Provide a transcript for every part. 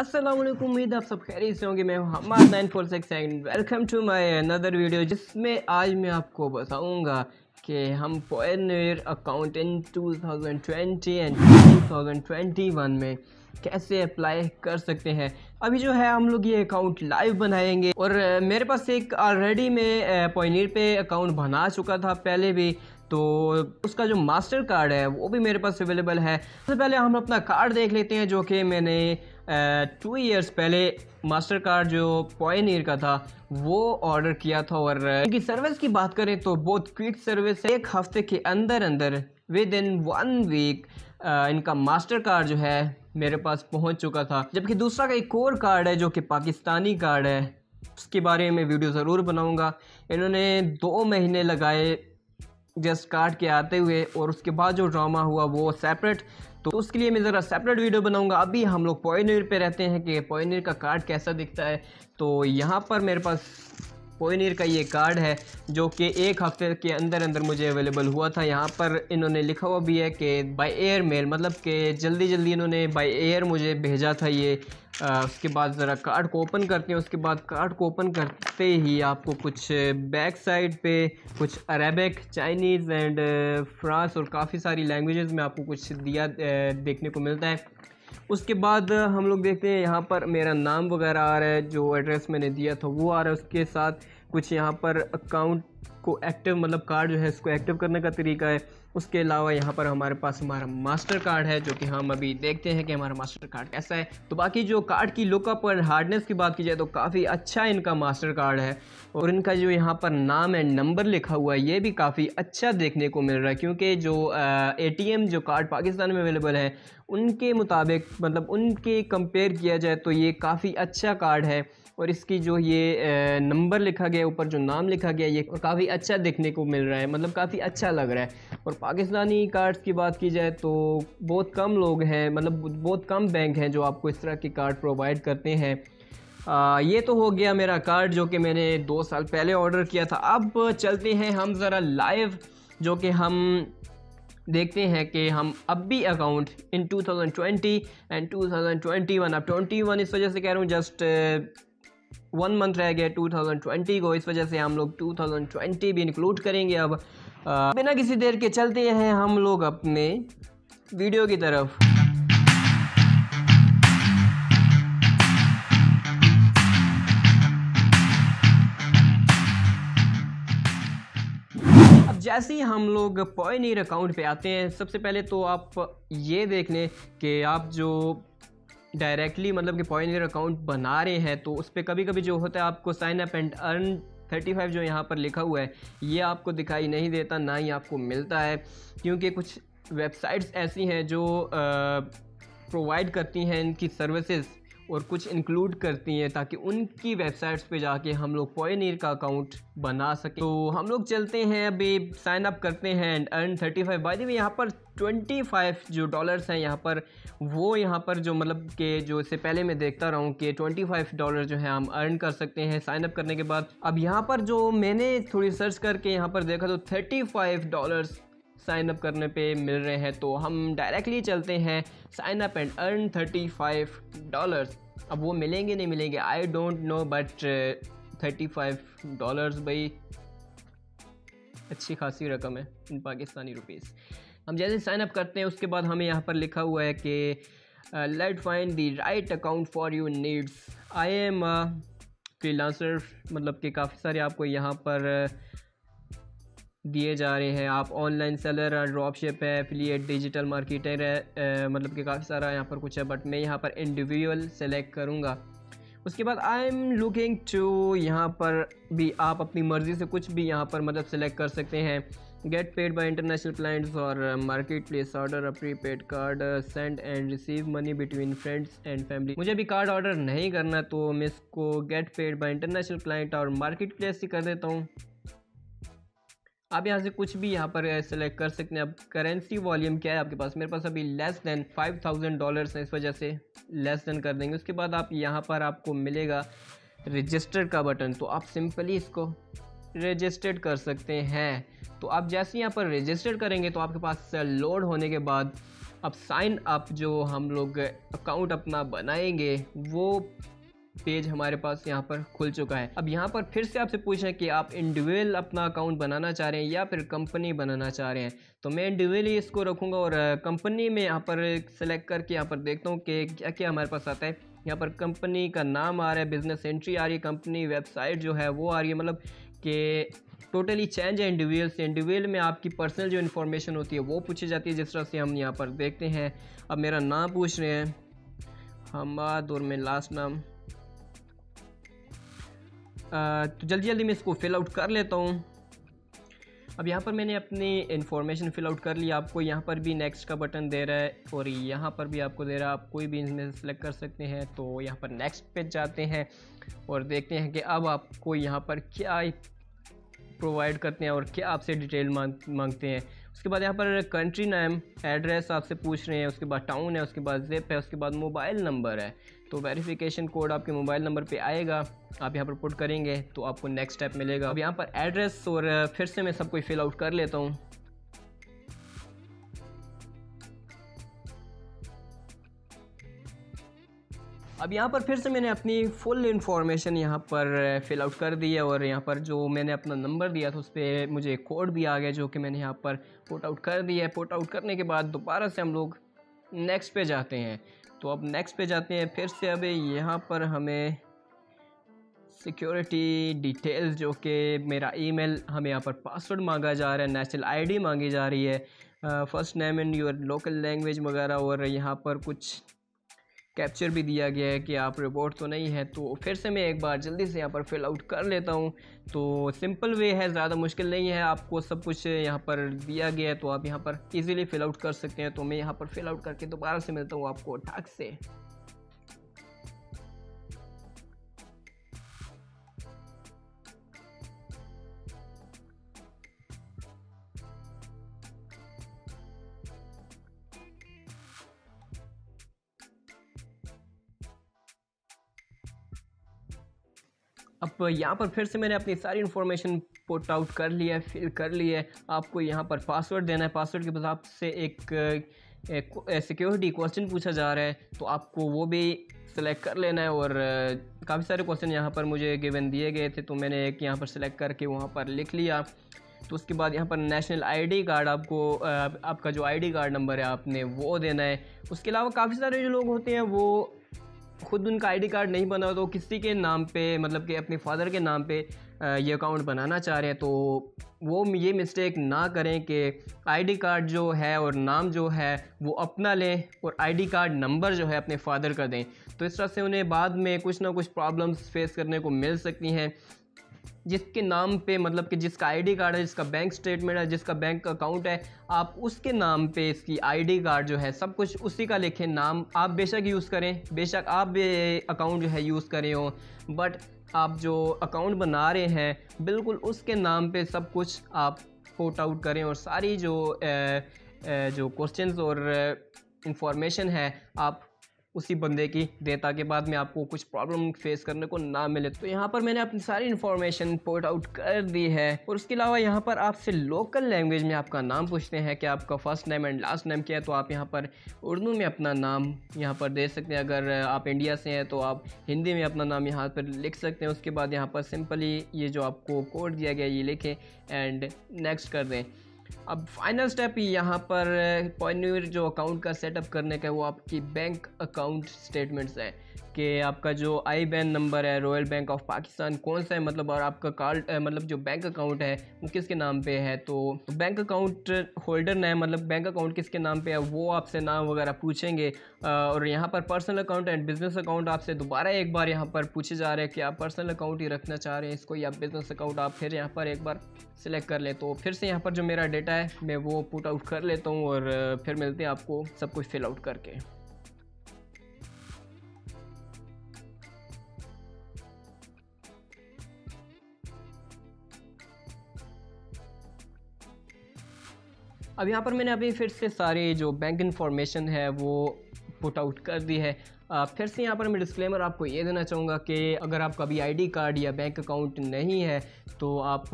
अस्सलामुअलैकुम, उम्मीद आप सब खैरियत से होंगे। मैं हूँ Hammad 946 and welcome to my another video, जिसमें आज मैं आपको बताऊंगा कि हम पायोनियर अकाउंट इन 2020 एंड 2021 में कैसे अप्लाई कर सकते हैं। अभी जो है हम लोग ये अकाउंट लाइव बनाएंगे और मेरे पास एक ऑलरेडी मैं पायोनियर पे अकाउंट बना चुका था पहले भी, तो उसका जो मास्टर कार्ड है वो भी मेरे पास अवेलेबल है। सबसे पहले हम अपना कार्ड देख लेते हैं, जो कि मैंने 2 इयर्स पहले मास्टर कार्ड जो पायोनियर का था वो ऑर्डर किया था। और इनकी सर्विस की बात करें तो बहुत क्विक सर्विस है। 1 हफ्ते के अंदर अंदर विद इन 1 वीक इनका मास्टर कार्ड जो है मेरे पास पहुंच चुका था। जबकि दूसरा का एक और कार्ड है जो कि पाकिस्तानी कार्ड है, उसके बारे में वीडियो ज़रूर बनाऊँगा। इन्होंने 2 महीने लगाए जस्ट कार्ड के आते हुए, और उसके बाद जो ड्रामा हुआ वो सेपरेट, तो उसके लिए मैं ज़रा सेपरेट वीडियो बनाऊंगा। अभी हम लोग पायोनियर पे रहते हैं कि पायोनियर का कार्ड कैसा दिखता है। तो यहाँ पर मेरे पास पायोनियर का ये कार्ड है जो कि 1 हफ्ते के अंदर अंदर मुझे अवेलेबल हुआ था। यहाँ पर इन्होंने लिखा हुआ भी है कि बाय एयर मेल, मतलब कि जल्दी जल्दी इन्होंने बाय एयर मुझे भेजा था ये। उसके बाद ज़रा कार्ड को ओपन करते हैं। उसके बाद कार्ड को ओपन करते ही आपको कुछ बैक साइड पे कुछ अरेबिक, चाइनीज़ एंड फ्रांस और काफ़ी सारी लैंग्वेजेस में आपको कुछ दिया देखने को मिलता है। उसके बाद हम लोग देखते हैं यहाँ पर मेरा नाम वगैरह आ रहा है, जो एड्रेस मैंने दिया था वो आ रहा है। उसके साथ कुछ यहाँ पर अकाउंट को एक्टिव, मतलब कार्ड जो है इसको एक्टिव करने का तरीका है। उसके अलावा यहाँ पर हमारे पास हमारा मास्टर कार्ड है, जो कि हम अभी देखते हैं कि हमारा मास्टर कार्ड कैसा है। तो बाकी जो कार्ड की लुकअप और हार्डनेस की बात की जाए तो काफ़ी अच्छा इनका मास्टर कार्ड है। और इनका जो यहाँ पर नाम एंड नंबर लिखा हुआ है ये भी काफ़ी अच्छा देखने को मिल रहा है, क्योंकि जो ATM जो कार्ड पाकिस्तान में अवेलेबल है उनके मुताबिक, मतलब उनके कंपेयर किया जाए तो ये काफ़ी अच्छा कार्ड है। और इसकी जो ये नंबर लिखा गया, ऊपर जो नाम लिखा गया, ये काफ़ी अच्छा देखने को मिल रहा है, मतलब काफ़ी अच्छा लग रहा है। और पाकिस्तानी कार्ड्स की बात की जाए तो बहुत कम लोग हैं, मतलब बहुत कम बैंक हैं जो आपको इस तरह के कार्ड प्रोवाइड करते हैं। ये तो हो गया मेरा कार्ड जो कि मैंने 2 साल पहले ऑर्डर किया था। अब चलते हैं हम ज़रा लाइव, जो कि हम देखते हैं कि हम अब भी अकाउंट इन 2020 एंड 2021, अब 21 इस वजह से कह रहा हूँ, जस्ट 1 मंथ रह गया 2020 को, इस वजह से हम लोग 2020 भी इंक्लूड करेंगे। अब बिना किसी देर के चलते हैं हम लोग अपने वीडियो की तरफ। अब जैसे ही हम लोग पायोनियर अकाउंट पे आते हैं, सबसे पहले तो आप ये देख लें कि आप जो डायरेक्टली, मतलब कि पायोनियर अकाउंट बना रहे हैं तो उस पर कभी कभी जो होता है आपको साइन अप एंड अर्न 35 जो यहाँ पर लिखा हुआ है ये आपको दिखाई नहीं देता, ना ही आपको मिलता है, क्योंकि कुछ वेबसाइट्स ऐसी हैं जो प्रोवाइड करती हैं इनकी सर्विसेज और कुछ इंक्लूड करती हैं, ताकि उनकी वेबसाइट्स पे जाके हम लोग पायोनियर का अकाउंट बना सकें। तो हम लोग चलते हैं, अभी साइन अप करते हैं and earn 35। By the way यहाँ पर 25 जो डॉलर्स हैं यहाँ पर, वो यहाँ पर जो, मतलब के जो इससे पहले मैं देखता रहा हूँ कि 25 डॉलर जो है हम अर्न कर सकते हैं साइन अप करने के बाद। अब यहाँ पर जो मैंने थोड़ी सर्च करके यहाँ पर देखा तो 35 डॉलर्स साइन अप करने पे मिल रहे हैं। तो हम डायरेक्टली चलते हैं sign up and earn 35 dollars. अब वो मिलेंगे नहीं मिलेंगे I don't know, but 35 dollars भाई अच्छी खासी रकम है इन पाकिस्तानी रुपीस। हम जैसे साइन अप करते हैं उसके बाद हमें यहाँ पर लिखा हुआ है कि let find the right account for your needs, I am a freelancer, मतलब कि काफ़ी सारे आपको यहाँ पर दिए जा रहे हैं। आप ऑनलाइन सेलर है, ड्रॉपशिप है, एफिलिएट, डिजिटल मार्केटर है, मतलब कि काफ़ी सारा यहाँ पर कुछ है, बट मैं यहाँ पर इंडिविजुअल सेलेक्ट करूँगा। उसके बाद आई एम लुकिंग टू, यहाँ पर भी आप अपनी मर्ज़ी से कुछ भी यहाँ पर मतलब सेलेक्ट कर सकते हैं। Get paid by international clients और marketplace, order a prepaid card, send and receive money between friends and family. मुझे भी कार्ड ऑर्डर नहीं करना, तो मैं इसको get paid by international client और मार्केट प्लेस ही कर देता हूँ। आप यहाँ से कुछ भी यहाँ पर सेलेक्ट कर सकते हैं। अब करेंसी वॉल्यूम क्या है आपके पास, मेरे पास अभी लेस दैन 5000 डॉलर्स है, इस वजह से लेस दैन कर देंगे। उसके बाद आप यहाँ पर आपको मिलेगा रजिस्टर का बटन, तो आप सिंपली इसको रजिस्टर्ड कर सकते हैं। तो आप जैसे यहाँ पर रजिस्टर्ड करेंगे तो आपके पास लोड होने के बाद अब साइन अप जो हम लोग अकाउंट अपना बनाएंगे वो पेज हमारे पास यहाँ पर खुल चुका है। अब यहाँ पर फिर से आपसे पूछें कि आप इंडिविजुअल अपना अकाउंट बनाना चाह रहे हैं या फिर कंपनी बनाना चाह रहे हैं, तो मैं इंडिविजुअली इसको रखूँगा और कंपनी में यहाँ पर सेलेक्ट करके यहाँ पर देखता हूँ कि क्या क्या हमारे पास आता है। यहाँ पर कंपनी का नाम आ रहा है, बिजनेस एंट्री आ रही है, कंपनी वेबसाइट जो है वो आ रही है, मतलब कि टोटली चेंज है इंडिविजुअल से। इंडिविजुअल में आपकी पर्सनल जो इन्फॉर्मेशन होती है वो पूछी जाती है, जिस तरह से हम यहाँ पर देखते हैं। अब मेरा नाम पूछ रहे हैं हम्माद और मैं लास्ट नाम, तो जल्दी जल्दी मैं इसको फिल आउट कर लेता हूँ। अब यहाँ पर मैंने अपनी इन्फॉर्मेशन फिल आउट कर ली। आपको यहाँ पर भी नेक्स्ट का बटन दे रहा है और यहाँ पर भी आपको दे रहा है, आप कोई भी इनमें से सेलेक्ट कर सकते हैं। तो यहाँ पर नेक्स्ट पे जाते हैं और देखते हैं कि अब आपको यहाँ पर क्या प्रोवाइड करते हैं और क्या आपसे डिटेल मांगते हैं। उसके बाद यहाँ पर कंट्री नेम, एड्रेस आपसे पूछ रहे हैं, उसके बाद टाउन है, उसके बाद जिप है, उसके बाद मोबाइल नंबर है। तो वेरिफिकेशन कोड आपके मोबाइल नंबर पे आएगा, आप यहाँ पर पुट करेंगे तो आपको नेक्स्ट स्टेप मिलेगा। अब यहाँ पर एड्रेस और फिर से मैं सब कुछ फिल आउट कर लेता हूँ। अब यहाँ पर फिर से मैंने अपनी फुल इंफॉर्मेशन यहाँ पर फिल आउट कर दी है और यहाँ पर जो मैंने अपना नंबर दिया था उस पर मुझे कोड भी आ गया जो कि मैंने यहाँ पर पुट आउट कर दिया है। पुट आउट करने के बाद दोबारा से हम लोग नेक्स्ट पे जाते हैं। तो अब नेक्स्ट पे जाते हैं फिर से। अब यहाँ पर हमें सिक्योरिटी डिटेल्स जो कि मेरा ईमेल, हमें यहाँ पर पासवर्ड मांगा जा रहा है, नेशनल आईडी मांगी जा रही है, first name and your local language वगैरह, और यहाँ पर कुछ कैप्चर भी दिया गया है कि आप रोबोट तो नहीं है। तो फिर से मैं एक बार जल्दी से यहाँ पर फिल आउट कर लेता हूँ। तो सिंपल वे है, ज़्यादा मुश्किल नहीं है, आपको सब कुछ यहाँ पर दिया गया है तो आप यहाँ पर इजीली फिल आउट कर सकते हैं। तो मैं यहाँ पर फिल आउट करके दोबारा से मिलता हूँ आपको ढाक से। अब यहाँ पर फिर से मैंने अपनी सारी इन्फॉर्मेशन पुट आउट कर ली है, फिल कर ली है। आपको यहाँ पर पासवर्ड देना है, पासवर्ड के बाद आपसे एक सिक्योरिटी क्वेश्चन पूछा जा रहा है तो आपको वो भी सेलेक्ट कर लेना है। और काफ़ी सारे क्वेश्चन यहाँ पर मुझे गिवन दिए गए थे तो मैंने एक यहाँ पर सेलेक्ट करके वहाँ पर लिख लिया। तो उसके बाद यहाँ पर नेशनल आईडी कार्ड, आपको आपका जो आईडी कार्ड नंबर है आपने वो देना है। उसके अलावा काफ़ी सारे जो लोग होते हैं वो खुद उनका आईडी कार्ड नहीं बना, तो किसी के नाम पे, मतलब कि अपने फादर के नाम पे ये अकाउंट बनाना चाह रहे हैं, तो वो ये मिस्टेक ना करें कि आईडी कार्ड जो है और नाम जो है वो अपना लें और आईडी कार्ड नंबर जो है अपने फादर का दें। तो इस तरह से उन्हें बाद में कुछ ना कुछ प्रॉब्लम्स फेस करने को मिल सकती हैं। जिसके नाम पे, मतलब कि जिसका आईडी कार्ड है, जिसका बैंक स्टेटमेंट है, जिसका बैंक अकाउंट है, आप उसके नाम पे इसकी आईडी कार्ड जो है सब कुछ उसी का लिखें। नाम आप बेशक यूज़ करें, बेशक आप अकाउंट जो है यूज़ करें हो, बट आप जो अकाउंट बना रहे हैं बिल्कुल उसके नाम पे सब कुछ आप पुट आउट करें। और सारी जो क्वेश्चंस और इंफॉर्मेशन है आप उसी बंदे की दे, ताकि बाद में आपको कुछ प्रॉब्लम फेस करने को ना मिले। तो यहाँ पर मैंने अपनी सारी इन्फॉर्मेशन पुट आउट कर दी है। और उसके अलावा यहाँ पर आपसे लोकल लैंग्वेज में आपका नाम पूछते हैं कि आपका first name and last name क्या है। तो आप यहाँ पर उर्दू में अपना नाम यहाँ पर दे सकते हैं, अगर आप इंडिया से हैं तो आप हिंदी में अपना नाम यहाँ पर लिख सकते हैं। उसके बाद यहाँ पर सिंपली ये जो आपको कोड दिया गया ये लिखें एंड नेक्स्ट कर दें। अब फाइनल स्टेप यहाँ पर पायोनियर जो अकाउंट का सेटअप करने का है वो आपकी बैंक अकाउंट स्टेटमेंट्स है कि आपका जो IBAN नंबर है, रॉयल बैंक ऑफ पाकिस्तान कौन सा है, मतलब, और आपका कार्ड, मतलब जो बैंक अकाउंट है वो किसके नाम पे है। तो बैंक अकाउंट होल्डर नेम, मतलब बैंक अकाउंट किसके नाम पे है, वो आपसे नाम वगैरह पूछेंगे। और यहाँ पर personal account and business account आपसे दोबारा एक बार यहाँ पर पूछे जा रहे हैं कि आप पर्सनल अकाउंट ही रखना चाह रहे हैं इसको या बिजनेस अकाउंट। आप फिर यहाँ पर एक बार सिलेक्ट कर लें। तो फिर से यहाँ पर जो मेरा डेटा है मैं वो पुट आउट कर लेता हूँ और फिर मिलते हैं आपको सब कुछ फिल आउट करके। अब यहाँ पर मैंने अभी फिर से सारी जो बैंक इन्फॉर्मेशन है वो पुट आउट कर दी है। फिर से यहाँ पर मैं डिस्क्लेमर आपको ये देना चाहूँगा कि अगर आप कभी आईडी कार्ड या बैंक अकाउंट नहीं है तो आप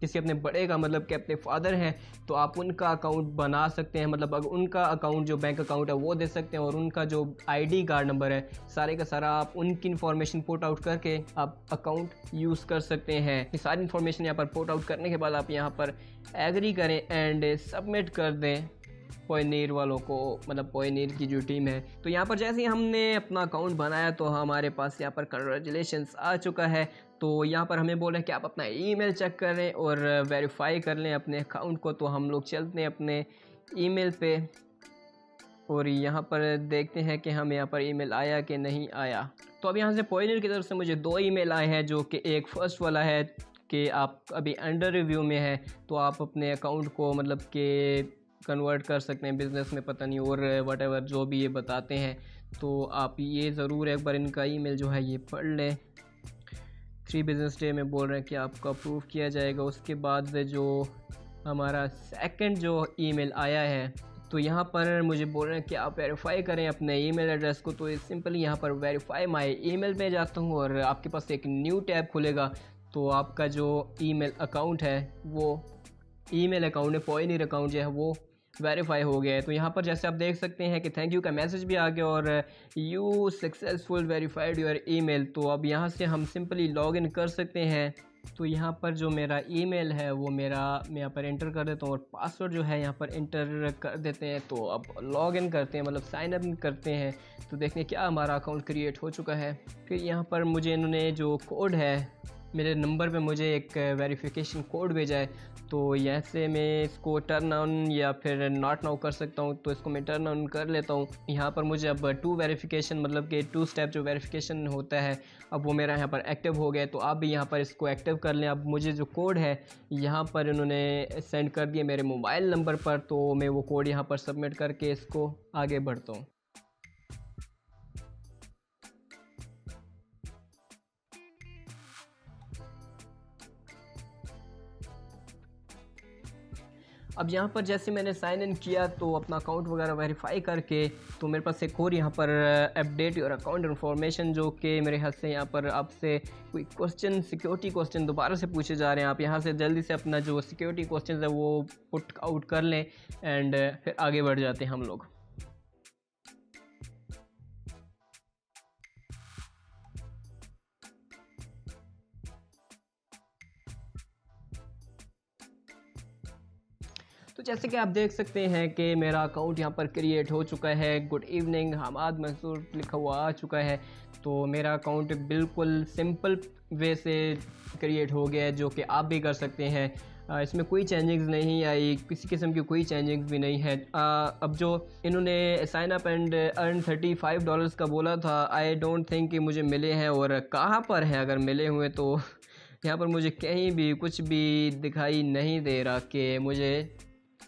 किसी अपने बड़े का मतलब कि अपने फादर हैं तो आप उनका अकाउंट बना सकते हैं, मतलब अगर उनका अकाउंट जो बैंक अकाउंट है वो दे सकते हैं और उनका जो आईडी कार्ड नंबर है सारे का सारा आप उनकी इन्फॉर्मेशन पोर्ट आउट करके आप अकाउंट यूज़ कर सकते हैं। ये सारी इन्फॉर्मेशन यहाँ पर पोर्ट आउट करने के बाद आप यहाँ पर एग्री करें एंड सबमिट कर दें पोयनेर वालों को, मतलब पोयनेर की जो टीम है। तो यहाँ पर जैसे ही हमने अपना अकाउंट बनाया तो हमारे पास यहाँ पर कंग्रेचुलेशंस आ चुका है। तो यहाँ पर हमें बोला है कि आप अपना ईमेल चेक करें और वेरीफाई कर लें अपने अकाउंट को। तो हम लोग चलते हैं अपने ईमेल पे और यहाँ पर देखते हैं कि हमें यहाँ पर ईमेल आया कि नहीं आया। तो अब यहाँ से पोयनेर की तरफ से मुझे 2 ईमेल आए हैं, जो कि एक फ़र्स्ट वाला है कि आप अभी अंडर रिव्यू में है तो आप अपने अकाउंट को मतलब के कन्वर्ट कर सकते हैं बिज़नेस में, पता नहीं और वटएवर जो भी ये बताते हैं। तो आप ये ज़रूर एक बार इनका ईमेल जो है ये पढ़ लें। 3 बिज़नेस डे में बोल रहे हैं कि आपको अप्रूव किया जाएगा। उसके बाद जो हमारा सेकंड जो ईमेल आया है तो यहाँ पर मुझे बोल रहे हैं कि आप वेरीफाई करें अपने ईमेल एड्रेस को। तो सिंपली यहाँ पर वेरीफाई माई ईमेल पे जाता हूँ और आपके पास एक न्यू टैब खुलेगा। तो आपका जो ईमेल अकाउंट है वो ईमेल अकाउंट में पोयनेर अकाउंट जो है वो वेरीफाई हो गया है। तो यहाँ पर जैसे आप देख सकते हैं कि थैंक यू का मैसेज भी आ गया और you successful verified your email. तो अब यहाँ से हम सिंपली लॉगिन कर सकते हैं। तो यहाँ पर जो मेरा ईमेल है वो मैं यहाँ पर एंटर कर देता हूँ और पासवर्ड जो है यहाँ पर एंटर कर देते हैं। तो अब लॉगिन करते हैं, मतलब साइन अप करते हैं। तो देखने क्या हमारा अकाउंट क्रिएट हो चुका है। फिर यहाँ पर मुझे इन्होंने जो कोड है मेरे नंबर पे मुझे एक वेरिफिकेशन कोड भेजा है। तो यहाँ से मैं इसको टर्न ऑन या फिर नॉट नाउ कर सकता हूँ। तो इसको मैं टर्न ऑन कर लेता हूँ। यहाँ पर मुझे अब 2 वेरिफिकेशन मतलब कि 2 स्टेप जो वेरिफिकेशन होता है अब वो मेरा यहाँ पर एक्टिव हो गया। तो आप भी यहाँ पर इसको एक्टिव कर लें। अब मुझे जो कोड है यहाँ पर इन्होंने सेंड कर दिया मेरे मोबाइल नंबर पर। तो मैं वो कोड यहाँ पर सबमिट करके इसको आगे बढ़ता हूँ। अब यहाँ पर जैसे मैंने साइन इन किया तो अपना अकाउंट वगैरह वेरीफाई करके तो मेरे पास एक और यहाँ पर अपडेट और अकाउंट इन्फॉर्मेशन जो कि मेरे हाथ से यहाँ पर आपसे कोई क्वेश्चन सिक्योरिटी क्वेश्चन दोबारा से पूछे जा रहे हैं। आप यहाँ से जल्दी से अपना जो सिक्योरिटी क्वेश्चन है वो पुट आउट कर लें एंड फिर आगे बढ़ जाते हैं हम लोग। तो जैसे कि आप देख सकते हैं कि मेरा अकाउंट यहाँ पर क्रिएट हो चुका है। गुड इवनिंग हमाद मंसूर लिखा हुआ आ चुका है। तो मेरा अकाउंट बिल्कुल सिंपल वे से क्रिएट हो गया है, जो कि आप भी कर सकते हैं। इसमें कोई चेंजिंग्स नहीं आई, किसी किस्म की कोई चेंजिंग्स भी नहीं है। अब जो इन्होंने साइन अप एंड अर्न $35 का बोला था, आई डोंट थिंक कि मुझे मिले हैं। और कहाँ पर हैं अगर मिले हुए, तो यहाँ पर मुझे कहीं भी कुछ भी दिखाई नहीं दे रहा कि मुझे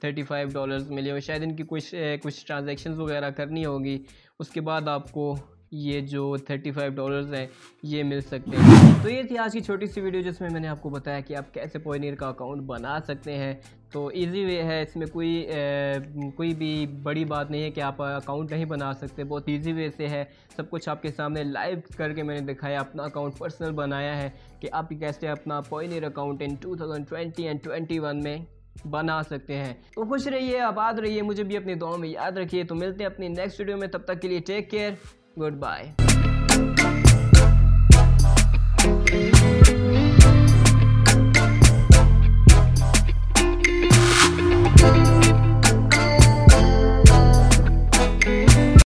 $35 मिले हो। शायद इनकी कुछ ट्रांजैक्शंस वगैरह करनी होगी, उसके बाद आपको ये जो $35 हैं ये मिल सकते हैं। तो ये थी आज की छोटी सी वीडियो जिसमें मैंने आपको बताया कि आप कैसे पोयनेर का अकाउंट बना सकते हैं। तो इजी वे है, इसमें कोई भी बड़ी बात नहीं है कि आप अकाउंट नहीं बना सकते। बहुत इजी वे से है, सब कुछ आपके सामने लाइव करके मैंने दिखाया, अपना अकाउंट पर्सनल बनाया है कि आप कैसे अपना पोयनेर अकाउंट इन 2020 एंड 2021 में बना सकते हैं। तो खुश रहिए, आबाद रहिए, मुझे भी अपनी दुआओं में याद रखिए। तो मिलते हैं अपनी नेक्स्ट वीडियो में, तब तक के लिए टेक केयर, गुड बाय।